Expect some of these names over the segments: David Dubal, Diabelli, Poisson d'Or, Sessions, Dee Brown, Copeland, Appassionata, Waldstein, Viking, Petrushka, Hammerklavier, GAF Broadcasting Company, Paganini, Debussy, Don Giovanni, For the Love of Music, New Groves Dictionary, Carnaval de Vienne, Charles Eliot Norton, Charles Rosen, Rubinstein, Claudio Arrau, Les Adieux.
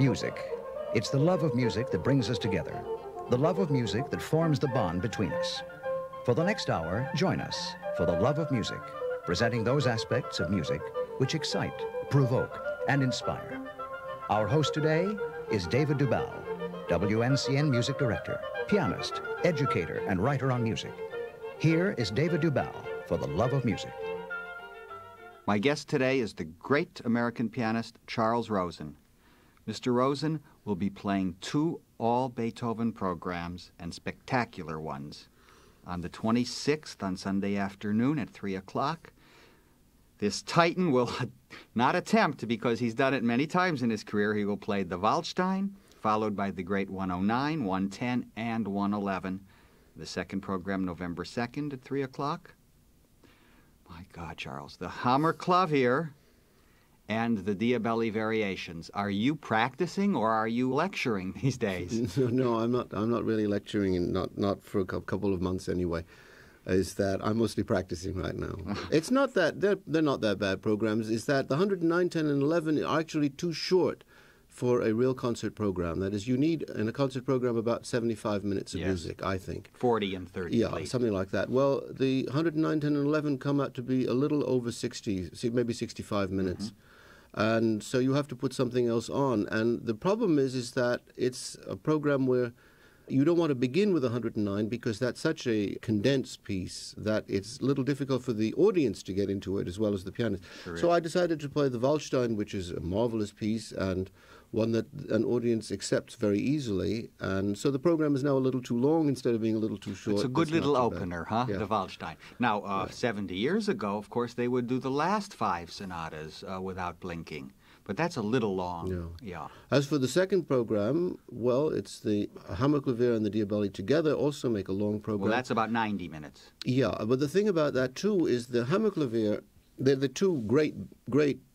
Music. It's the love of music that brings us together. The love of music that forms the bond between us. For the next hour, join us for the love of music, presenting those aspects of music which excite, provoke, and inspire. Our host today is David Dubal, WNCN music director, pianist, educator, and writer on music. Here is David Dubal for the love of music. My guest today is the great American pianist Charles Rosen. Mr. Rosen will be playing two all Beethoven programs and spectacular ones. On the 26th, on Sunday afternoon at 3 o'clock, this titan will not attempt, because he's done it many times in his career, he will play the Waldstein, followed by the great 109, 110, and 111. The second program, November 2nd at 3 o'clock. My God, Charles, the Hammerklavier and the Diabelli variations. Are you practicing or are you lecturing these days? No, I'm not really lecturing, and not for a couple of months anyway. Is that I'm mostly practicing right now. It's not that they're not that bad programs. It's that the 109, 10, and 11 are actually too short for a real concert program. That is, you need in a concert program about 75 minutes of music, I think. 40 and 30. Yeah, please. Something like that. Well, the 109, 10, and 11 come out to be a little over 60, maybe 65 minutes. Mm-hmm. And so you have to put something else on. And the problem is that it's a program where you don't want to begin with 109 because that's such a condensed piece that it's a little difficult for the audience to get into it as well as the pianist. Correct. So I decided to play the Waldstein, which is a marvelous piece and one that an audience accepts very easily, and so the program is now a little too long instead of being a little too short. It's a good little opener, huh? Yeah. The Waldstein. Now, 70 years ago, of course, they would do the last five sonatas without blinking, but that's a little long. Yeah. As for the second program, well, it's the Hammerklavier and the Diabelli together also make a long program. Well, that's about 90 minutes. Yeah, but the thing about that, too, is the Hammerklavier, they're the two great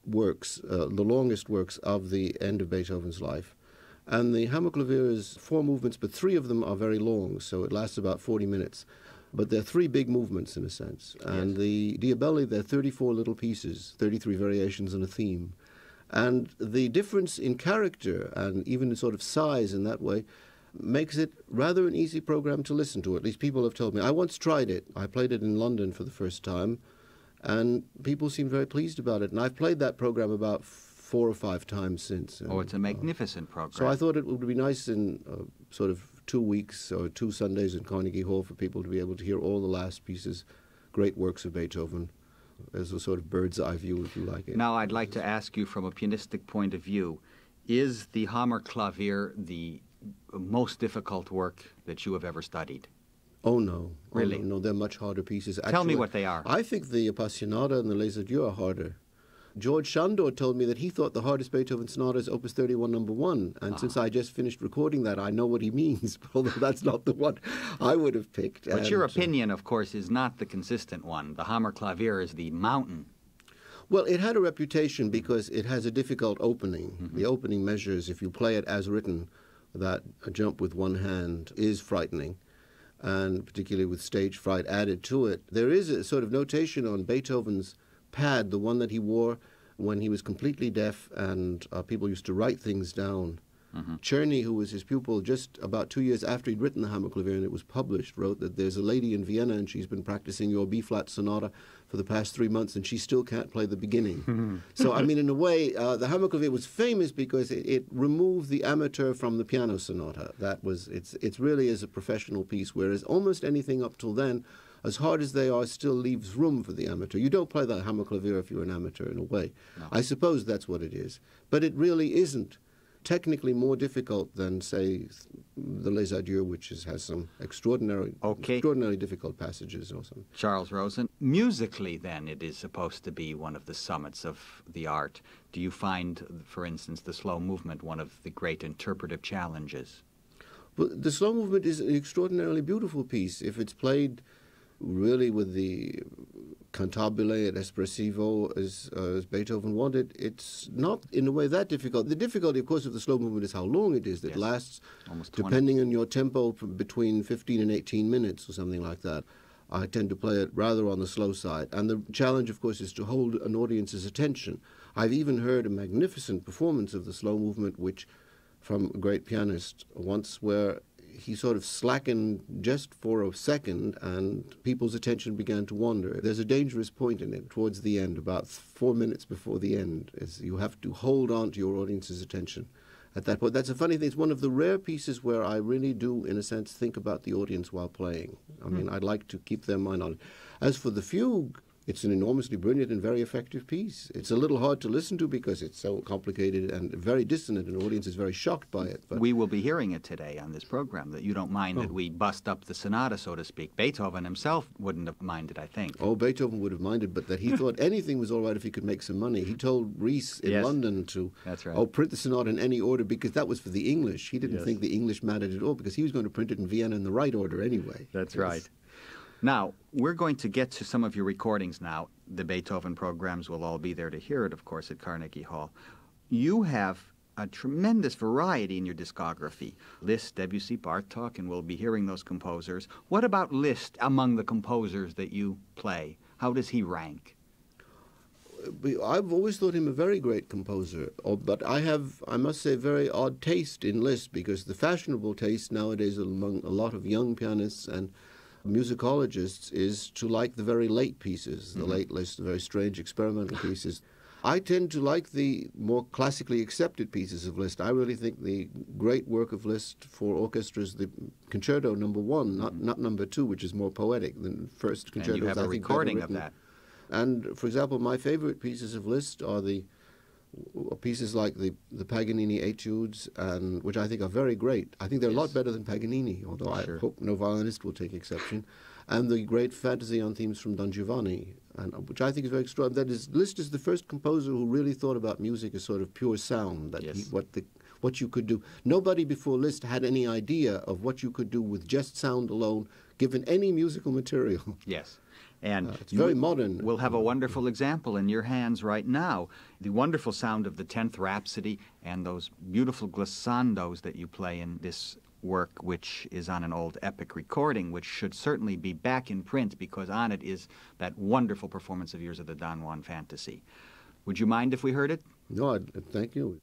works, the longest works of the end of Beethoven's life. And the Hammerklavier is four movements, but three of them are very long, so it lasts about 40 minutes. But they're three big movements, in a sense. And the Diabelli, they're 34 little pieces, 33 variations on a theme. And the difference in character and even in sort of size in that way makes it rather an easy program to listen to. At least people have told me. I once tried it. I played it in London for the first time, and people seem very pleased about it. And I've played that program about 4 or 5 times since. And, oh, it's a magnificent program. So I thought it would be nice in sort of 2 weeks or 2 Sundays in Carnegie Hall for people to be able to hear all the last pieces, great works of Beethoven, as a sort of bird's eye view, if you like it. Now, I'd like to ask you from a pianistic point of view, is the Hammerklavier the most difficult work that you have ever studied? Oh, no. Really? Oh, no, they're much harder pieces. Actually, tell me what they are. I think the Appassionata and the Les Adieux are harder. George Sándor told me that he thought the hardest Beethoven sonata is Opus 31, number 1. And since I just finished recording that, I know what he means, although that's not the one I would have picked. But your opinion, of course, is not the consistent one. The Hammerklavier is the mountain. Well, it had a reputation because it has a difficult opening. Mm-hmm. The opening measures, if you play it as written, that a jump with one hand is frightening, and particularly with stage fright added to it. There is a sort of notation on Beethoven's pad, the one that he wore when he was completely deaf, and people used to write things down. Mm-hmm. Czerny, who was his pupil, just about 2 years after he'd written the Hammerklavier and it was published, wrote that there's a lady in Vienna and she's been practicing your B-flat sonata for the past 3 months and she still can't play the beginning. So, I mean, in a way, the Hammerklavier was famous because it removed the amateur from the piano sonata. That was, it really is a professional piece, whereas almost anything up till then, as hard as they are, still leaves room for the amateur. You don't play the Hammerklavier if you're an amateur, in a way. No. I suppose that's what it is. But it really isn't. Technically more difficult than, say, the Les Adieux, which has some extraordinarily difficult passages or something. Charles Rosen, musically, then, it is supposed to be one of the summits of the art. Do you find, for instance, the slow movement one of the great interpretive challenges? Well, the slow movement is an extraordinarily beautiful piece if it's played really with the cantabile and espressivo as Beethoven wanted. It's not, in a way, that difficult. The difficulty, of course, of the slow movement is how long it is. That lasts, almost 20. Depending on your tempo, between 15 and 18 minutes or something like that. I tend to play it rather on the slow side. And the challenge, of course, is to hold an audience's attention. I've even heard a magnificent performance of the slow movement, which from a great pianist once where he sort of slackened just for a second and people's attention began to wander. There's a dangerous point in it towards the end, about 4 minutes before the end, is you have to hold on to your audience's attention at that point. That's a funny thing. It's one of the rare pieces where I really do, in a sense, think about the audience while playing. I mean, I'd like to keep their mind on it. As for the fugue, it's an enormously brilliant and very effective piece. It's a little hard to listen to because it's so complicated and very dissonant, and the audience is very shocked by it. But we will be hearing it today on this program, that you don't mind that we bust up the sonata, so to speak. Beethoven himself wouldn't have minded, I think. Oh, Beethoven would have minded, but that he thought anything was all right if he could make some money. He told Rees in London to print the sonata in any order, because that was for the English. He didn't think the English mattered at all, because he was going to print it in Vienna in the right order anyway. That's right. Now, we're going to get to some of your recordings now. The Beethoven programs will all be there to hear it, of course, at Carnegie Hall. You have a tremendous variety in your discography. Liszt, Debussy, Bartók, and we'll be hearing those composers. What about Liszt among the composers that you play? How does he rank? I've always thought him a very great composer, but I have, I must say, very odd taste in Liszt, because the fashionable taste nowadays among a lot of young pianists and musicologists is to like the very late pieces, the late Liszt, the very strange experimental pieces. I tend to like the more classically accepted pieces of Liszt. I really think the great work of Liszt for orchestra is the Concerto No. 1, not No. 2, which is more poetic than first concerto. And you have a recording of that. And, for example, my favorite pieces of Liszt are the pieces like the Paganini etudes, and which I think are very great. I think they're a lot better than Paganini, although I hope no violinist will take exception. And the great fantasy on themes from Don Giovanni, which I think is very extraordinary. That is, Liszt is the first composer who really thought about music as sort of pure sound, that what you could do. Nobody before Liszt had any idea of what you could do with just sound alone, given any musical material. Yes. And it's very modern. We'll have a wonderful example in your hands right now. The wonderful sound of the 10th Rhapsody and those beautiful glissandos that you play in this work, which is on an old Epic recording, which should certainly be back in print, because on it is that wonderful performance of yours of the Don Juan Fantasy. Would you mind if we heard it? No, thank you.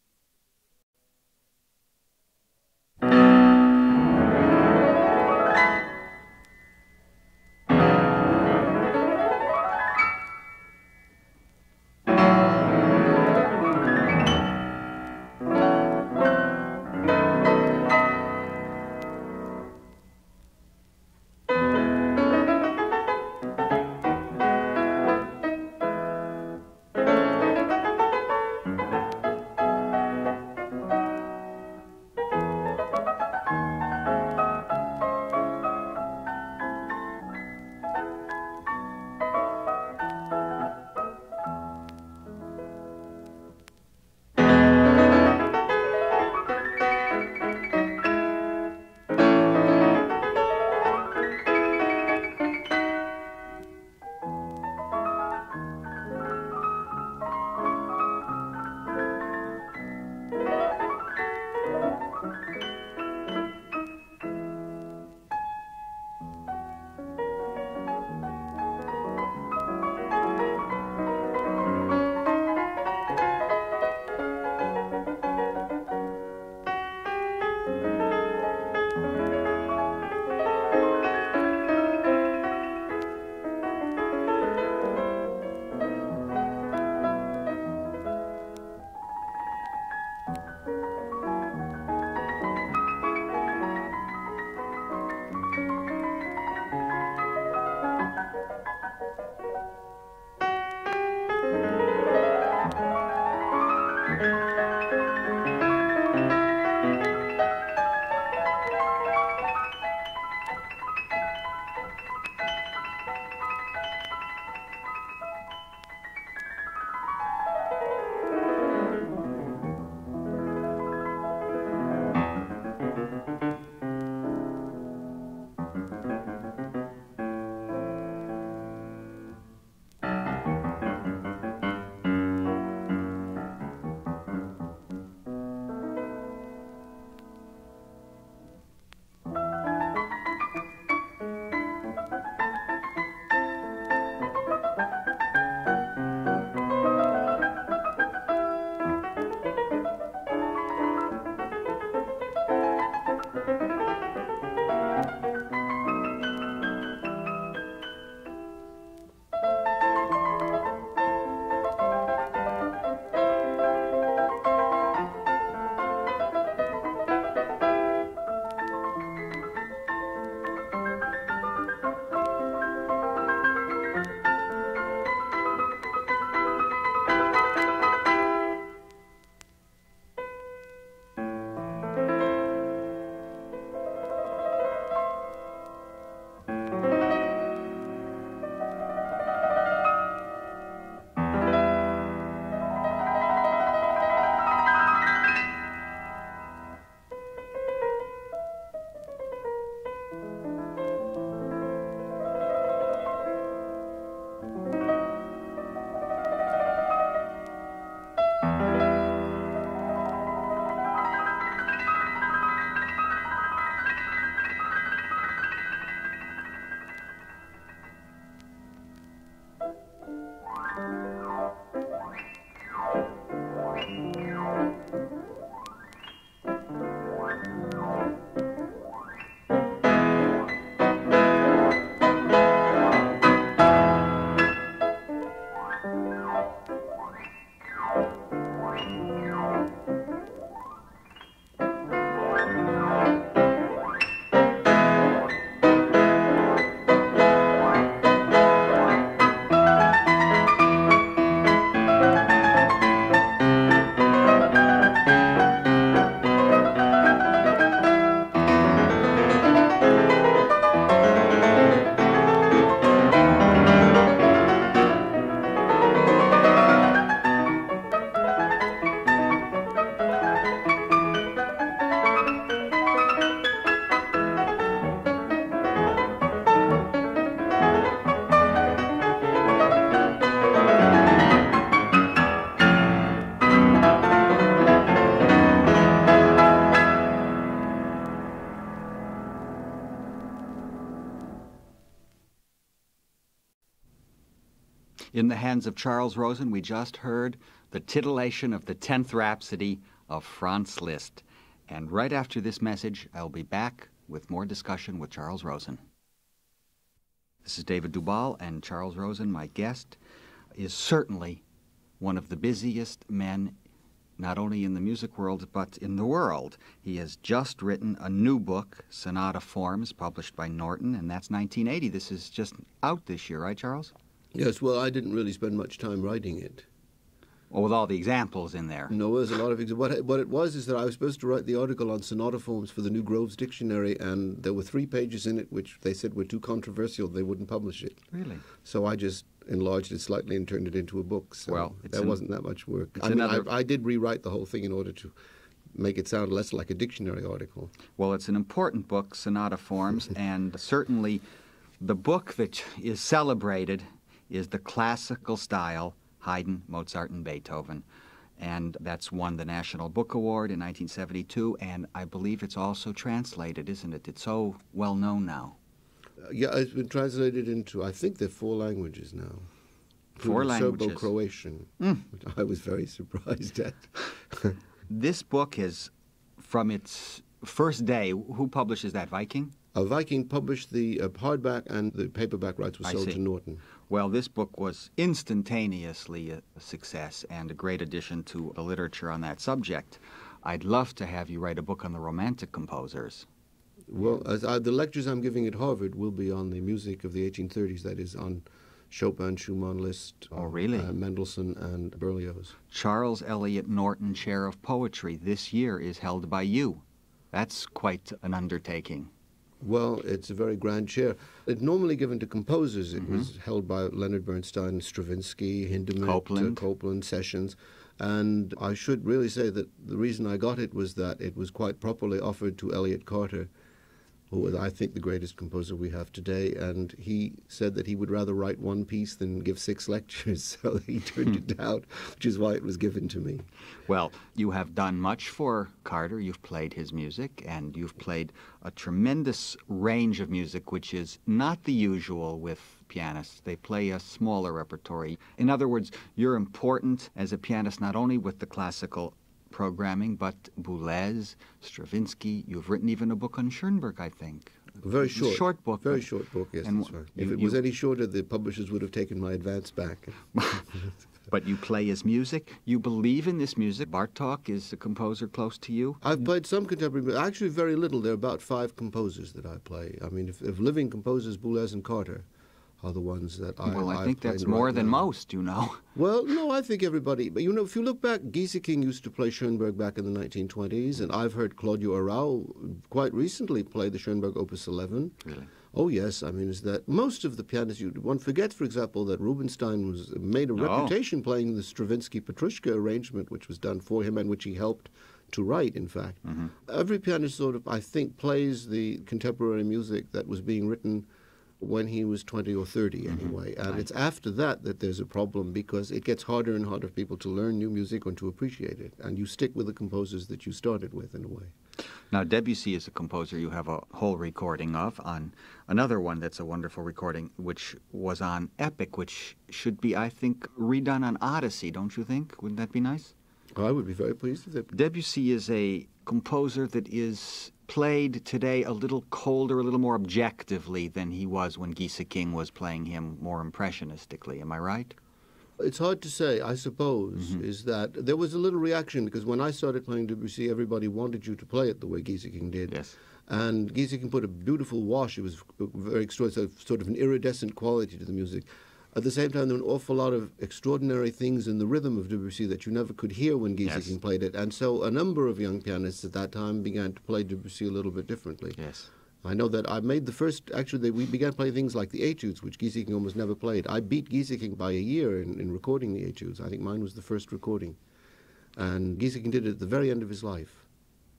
hands of Charles Rosen, we just heard the titillation of the 10th Rhapsody of Franz Liszt. And right after this message, I'll be back with more discussion with Charles Rosen. This is David Dubal, and Charles Rosen, my guest, is certainly one of the busiest men, not only in the music world, but in the world. He has just written a new book, Sonata Forms, published by Norton, and that's 1980. This is just out this year, right, Charles? Yes, well, I didn't really spend much time writing it. Well, with all the examples in there. No, there's a lot of examples. What it was is that I was supposed to write the article on sonata forms for the New Groves Dictionary, and there were 3 pages in it which they said were too controversial. They wouldn't publish it. Really? So I just enlarged it slightly and turned it into a book. So well, that wasn't that much work. I mean, I did rewrite the whole thing in order to make it sound less like a dictionary article. Well, it's an important book, Sonata Forms, and certainly the book that is celebrated is The Classical Style, Haydn, Mozart, and Beethoven. And that's won the National Book Award in 1972, and I believe it's also translated, isn't it? It's so well known now. Yeah, it's been translated into, I think, there are 4 languages now. 4 languages. Serbo-Croatian, which I was very surprised at. This book is, from its first day, who publishes that, Viking? Viking published the hardback, and the paperback rights were sold to Norton. Well, this book was instantaneously a success and a great addition to the literature on that subject. I'd love to have you write a book on the Romantic composers. Well, the lectures I'm giving at Harvard will be on the music of the 1830s, that is, on Chopin, Schumann, Liszt, Mendelssohn, and Berlioz. Charles Eliot Norton Chair of Poetry this year is held by you. That's quite an undertaking. Well, it's a very grand chair. It's normally given to composers. It was held by Leonard Bernstein, Stravinsky, Hindemith, Copeland, Sessions. And I should really say that the reason I got it was that it was quite properly offered to Elliott Carter, who was, I think, the greatest composer we have today. And he said that he would rather write one piece than give 6 lectures. So he turned it down, which is why it was given to me. Well, you have done much for Carter. You've played his music, and you've played a tremendous range of music, which is not the usual with pianists. They play a smaller repertory. In other words, you're important as a pianist not only with the classical programming, but Boulez, Stravinsky. You've written even a book on Schoenberg, I think. Very short. Short book. Very short book, yes, that's right. If it was any shorter, the publishers would have taken my advance back. But you play his music. You believe in this music. Bartók is a composer close to you. I've played some contemporary music. Actually, very little. There are about 5 composers that I play. I mean, if living composers, Boulez and Carter are the ones that I Well, I think that's more than most, you know. Well, no, I think everybody. But, you know, if you look back, Gieseking used to play Schoenberg back in the 1920s, and I've heard Claudio Arrau quite recently play the Schoenberg Opus 11. Really? Oh, yes. I mean, is that most of the pianists, one forgets, for example, that Rubinstein made a reputation playing the Stravinsky Petrushka arrangement, which was done for him and which he helped to write, in fact. Every pianist sort of, I think, plays the contemporary music that was being written when he was 20 or 30 anyway. And it's after that that there's a problem, because it gets harder and harder for people to learn new music or to appreciate it. And you stick with the composers that you started with, in a way. Now, Debussy is a composer you have a whole recording of, on another one that's a wonderful recording, which was on Epic, which should be, I think, redone on Odyssey, don't you think? Wouldn't that be nice? I would be very pleased with it. Debussy is a composer that is played today a little colder, a little more objectively than he was when Gieseking was playing him more impressionistically. Am I right? It's hard to say, I suppose, is that there was a little reaction, because when I started playing Debussy, everybody wanted you to play it the way Gieseking did. Yes. And Gieseking put a beautiful wash. It was very extraordinary, sort of an iridescent quality to the music. At the same time, there were an awful lot of extraordinary things in the rhythm of Debussy that you never could hear when Gieseking played it. And so a number of young pianists at that time began to play Debussy a little bit differently. Yes. I know that I made the first, actually, we began playing things like the etudes, which Gieseking almost never played. I beat Gieseking by a year in recording the etudes. I think mine was the first recording. And Gieseking did it at the very end of his life,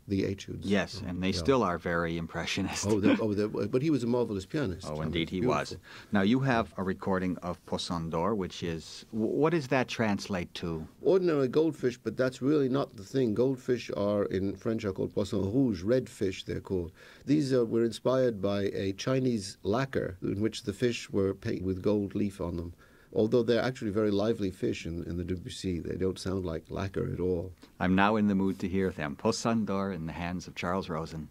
the etudes. Yes, and they still are very impressionist. But he was a marvelous pianist. Oh, indeed, he was. Now, you have a recording of Poisson d'Or, which is, what does that translate to? Ordinary goldfish, but that's really not the thing. Goldfish are, in French, are called poisson rouge, red fish, they're called. These were inspired by a Chinese lacquer in which the fish were painted with gold leaf on them. although they're actually very lively fish in the Debussy. They don't sound like lacquer at all. I'm now in the mood to hear them. Poisson d'Or in the hands of Charles Rosen.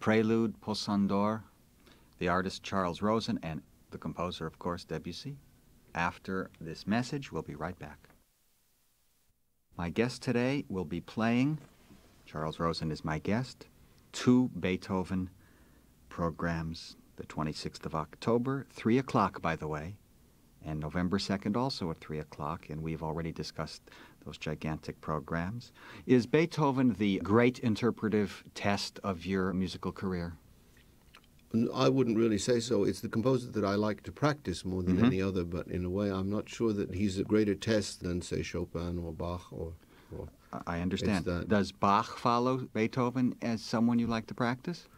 Prelude, Poisson d'Or, the artist Charles Rosen, and the composer, of course, Debussy. After this message, we'll be right back. My guest today will be playing, Charles Rosen is my guest, two Beethoven programs, the 26th of October, 3 o'clock, by the way, and November 2nd also at 3 o'clock, and we've already discussed those gigantic programs. Is Beethoven the great interpretive test of your musical career? I wouldn't really say so. It's the composer that I like to practice more than any other, but in a way I'm not sure that he's a greater test than, say, Chopin or Bach or I understand. Does Bach follow Beethoven as someone you like to practice?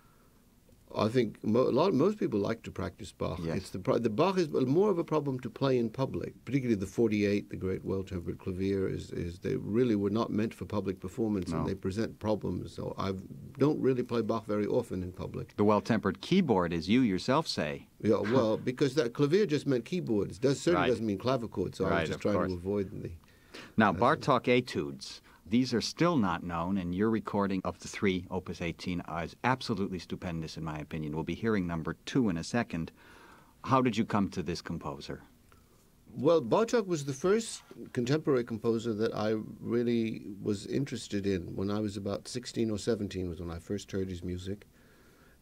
I think most people like to practice Bach. Yes. It's the Bach is more of a problem to play in public, particularly the 48, the great well-tempered clavier, is they really were not meant for public performance, no. And they present problems. So I don't really play Bach very often in public. The well-tempered keyboard, as you yourself say. Yeah, well, because that clavier just meant keyboards. That certainly doesn't mean clavichord, so I was just trying to avoid the... Now, Bartók etudes. These are still not known, and your recording of the three, Opus 18, is absolutely stupendous, in my opinion. We'll be hearing number 2 in a second. How did you come to this composer? Well, Bartók was the first contemporary composer that I really was interested in. When I was about 16 or 17 was when I first heard his music.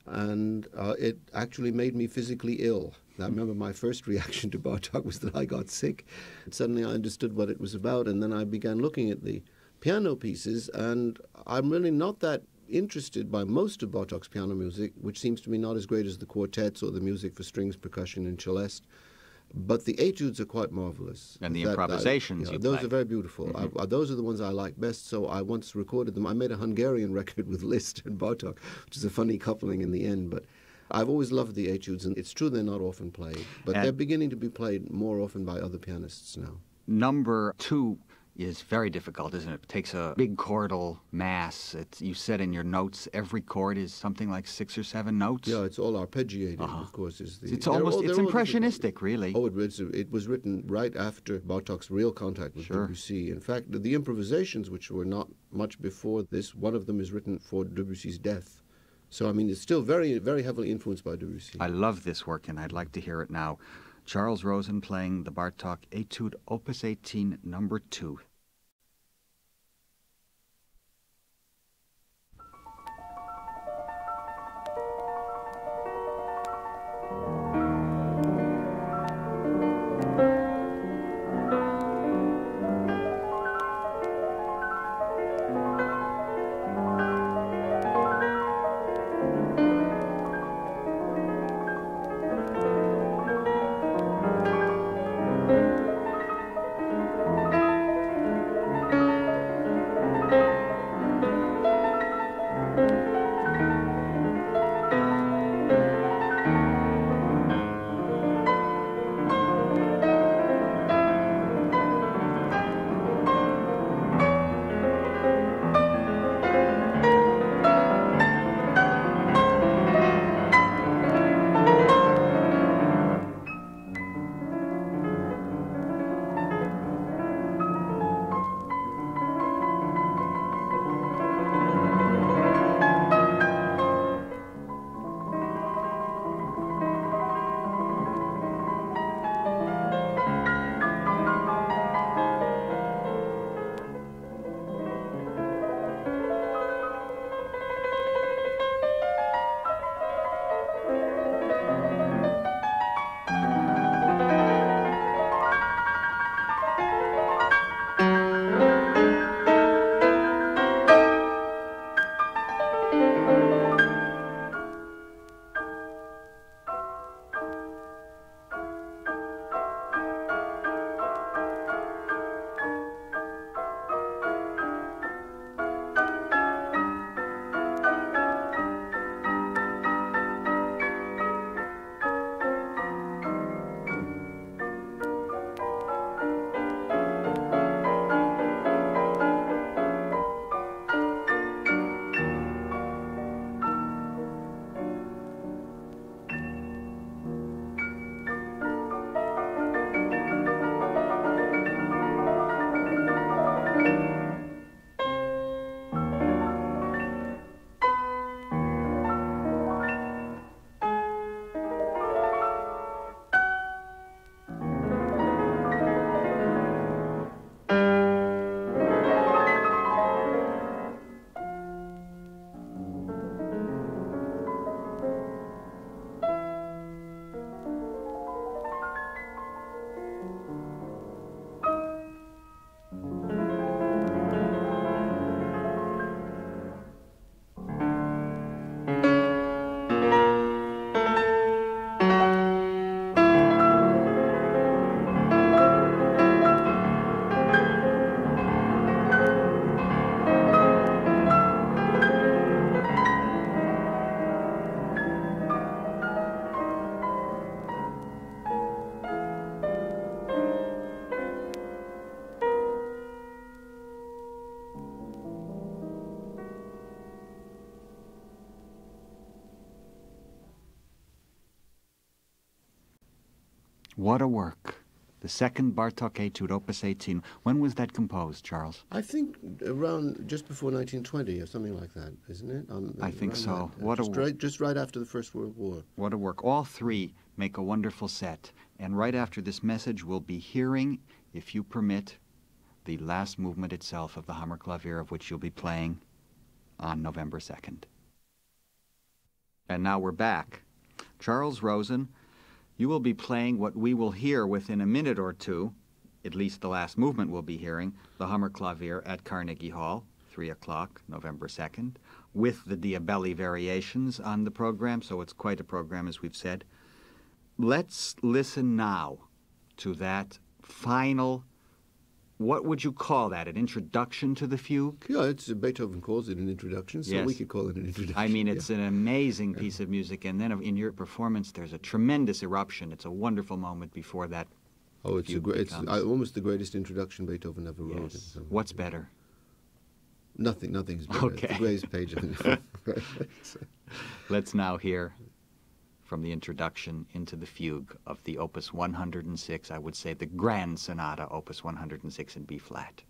And it actually made me physically ill. I remember my first reaction to Bartók was that I got sick. And suddenly I understood what it was about, and then I began looking at the piano pieces, and I'm really not that interested by most of Bartók's piano music, which seems to me not as great as the quartets or the music for strings, percussion, and celeste. But the etudes are quite marvelous. And the improvisations you play. Those are very beautiful. Mm-hmm. Those are the ones I like best, so I once recorded them. I made a Hungarian record with Liszt and Bartók, which is a funny coupling in the end, but I've always loved the etudes, and it's true they're not often played, but they're beginning to be played more often by other pianists now. Number two is very difficult, isn't it? It takes a big chordal mass. You said in your notes every chord is something like 6 or 7 notes. Yeah, it's all arpeggiated, of course. It's impressionistic, really. Oh, it was written right after Bartók's real contact with Debussy. In fact, the improvisations, which were not much before this, one of them is written for Debussy's death. So, I mean, it's still very, very heavily influenced by Debussy. I love this work, and I'd like to hear it now. Charles Rosen playing the Bartók Etude, Opus 18, Number 2. What a work. the second Bartók Etude, Opus 18. When was that composed, Charles? I think around just before 1920 or something like that, isn't it? I think so. That, what just right after the First World War. What a work. All three make a wonderful set. And right after this message, we'll be hearing, if you permit, the last movement itself of the Hammerklavier, of which you'll be playing on November 2nd. And now we're back. Charles Rosen, you will be playing what we will hear within a minute or two, at least the last movement we'll be hearing, the Hammerklavier at Carnegie Hall, 3 o'clock, November 2nd, with the Diabelli variations on the program, so it's quite a program, as we've said. Let's listen now to that final, what would you call that, an introduction to the fugue? Yeah, it's Beethoven calls it an introduction, so yes, we could call it an introduction. I mean, it's an amazing piece of music, and then in your performance there's a tremendous eruption. It's a wonderful moment before that. Oh, it's, almost the greatest introduction Beethoven ever wrote. Yes. So what's better? Nothing, nothing's better. Okay. It's the greatest page of it. Let's now hear from the introduction into the fugue of the Opus 106, I would say the Grand Sonata, Opus 106 in B-flat.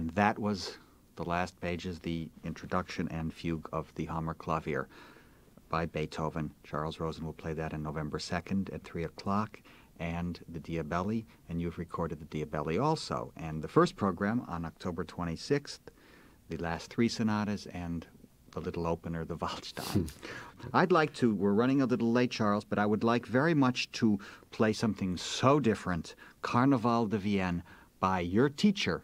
And that was the last pages, the introduction and fugue of the Hammerklavier by Beethoven. Charles Rosen will play that on November 2nd at 3 o'clock, and the Diabelli, and you've recorded the Diabelli also. And the first program on October 26th, the last three sonatas, and the little opener, the Waldstein. I'd like to, we're running a little late, Charles, but I would like very much to play something so different, Carnaval de Vienne, by your teacher,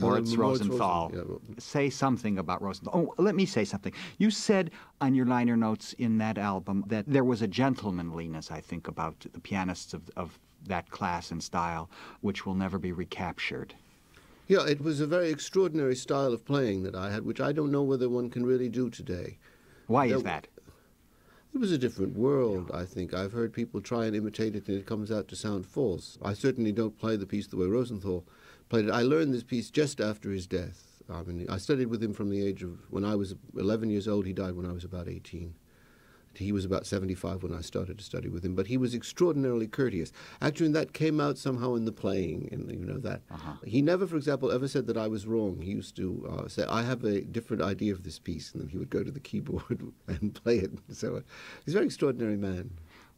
Moritz Rosenthal. Yeah, well, say something about Rosenthal. Oh, let me say something. You said on your liner notes in that album that there was a gentlemanliness, I think, about the pianists of that class and style, which will never be recaptured. Yeah, it was a very extraordinary style of playing that I had, which I don't know whether one can really do today. Why is that? It was a different world, yeah. I think. I've heard people try and imitate it, and it comes out to sound false. I certainly don't play the piece the way Rosenthal played it. I learned this piece just after his death. I mean, I studied with him from the age of, when I was 11 years old, he died when I was about 18. He was about 75 when I started to study with him, but he was extraordinarily courteous. Actually, that came out somehow in the playing, and you know that. He never, for example, ever said that I was wrong. He used to say, I have a different idea of this piece, and then he would go to the keyboard and play it. So he's a very extraordinary man.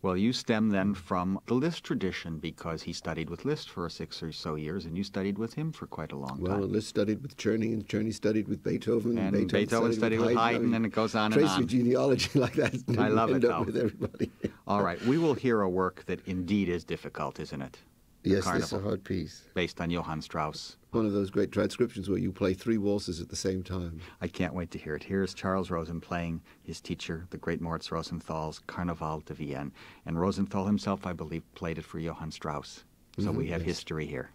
Well, you stem then from the Liszt tradition, because he studied with Liszt for 6 or so years, and you studied with him for quite a long time. Well, Liszt studied with Czerny, and Czerny studied with Beethoven. And Beethoven studied with Haydn, and it goes on and on. Trace your genealogy like that. I love it, though. With everybody. All right, we will hear a work that indeed is difficult, isn't it? Yes, it's a hard piece. Based on Johann Strauss. One of those great transcriptions where you play 3 waltzes at the same time. I can't wait to hear it. Here's Charles Rosen playing his teacher, the great Moritz Rosenthal's Carnaval de Vienne. And Rosenthal himself, I believe, played it for Johann Strauss. So we have history here.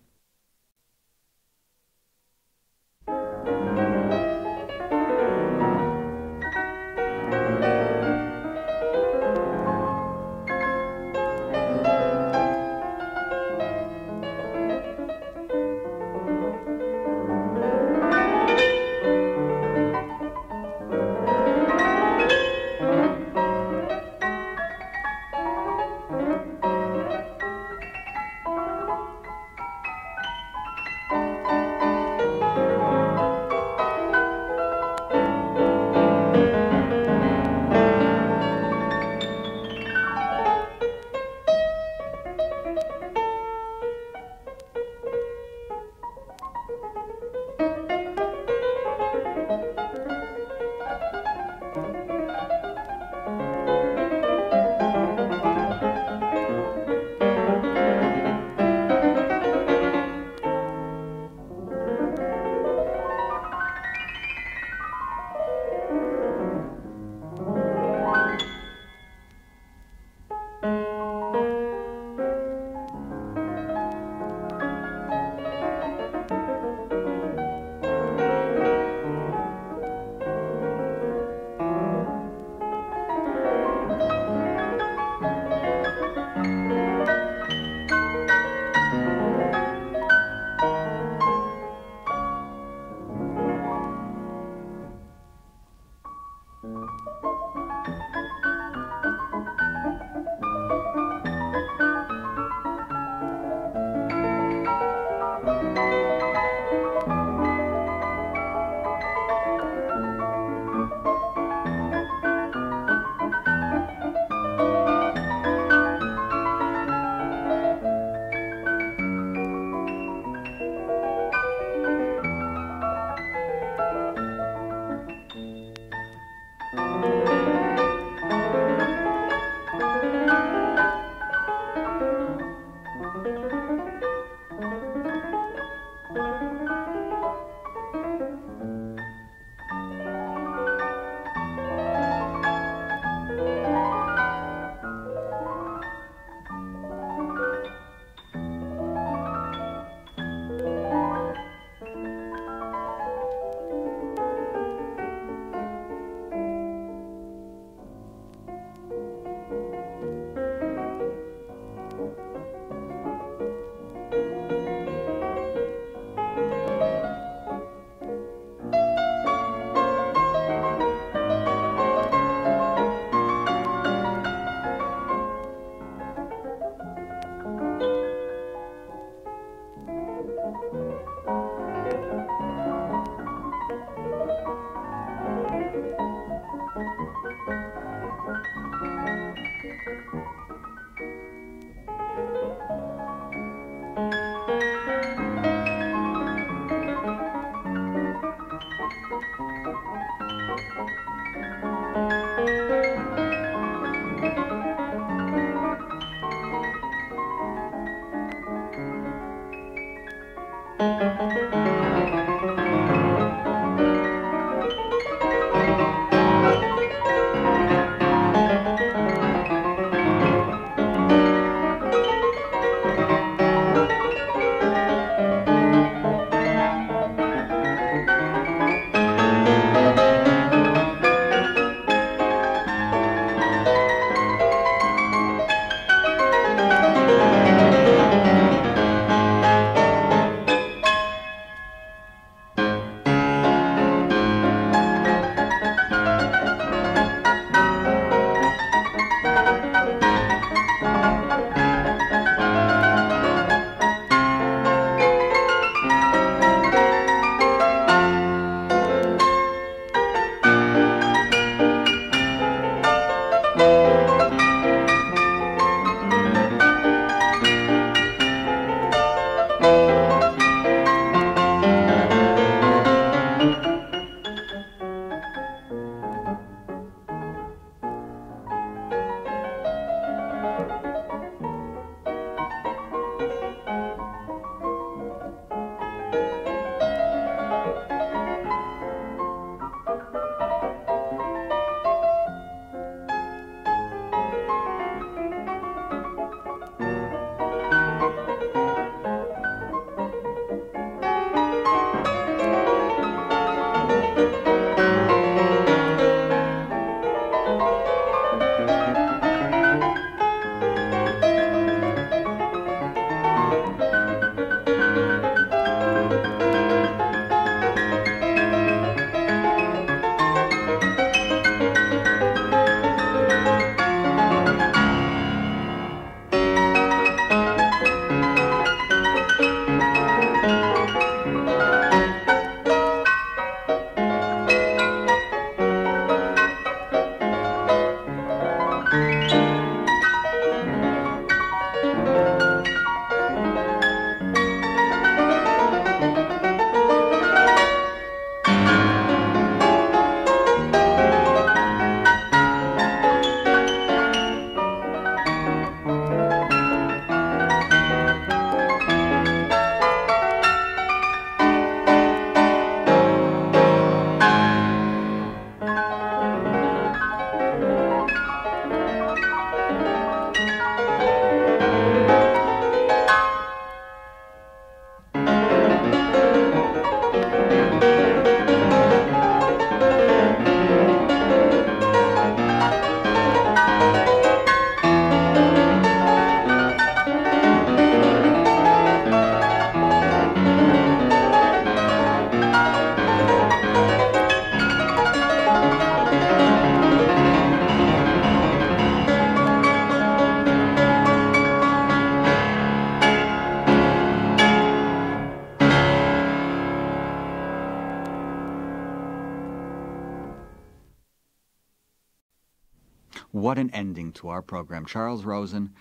What an ending to our program. Charles Rosen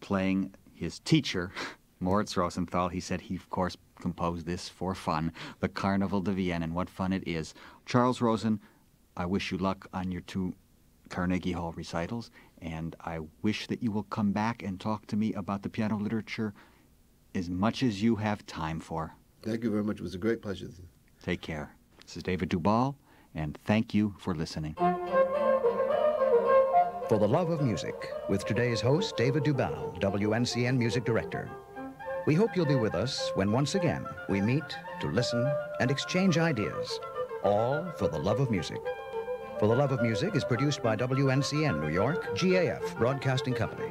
playing his teacher, Moritz Rosenthal. He said he, of course, composed this for fun, the Carnaval de Vienne, and what fun it is. Charles Rosen, I wish you luck on your two Carnegie Hall recitals, and I wish that you will come back and talk to me about the piano literature as much as you have time for. Thank you very much. It was a great pleasure. Take care. This is David Dubal, and thank you for listening. For the Love of Music, with today's host, David Dubal, WNCN Music Director. We hope you'll be with us when once again we meet to listen and exchange ideas, all for the love of music. For the Love of Music is produced by WNCN New York, GAF Broadcasting Company.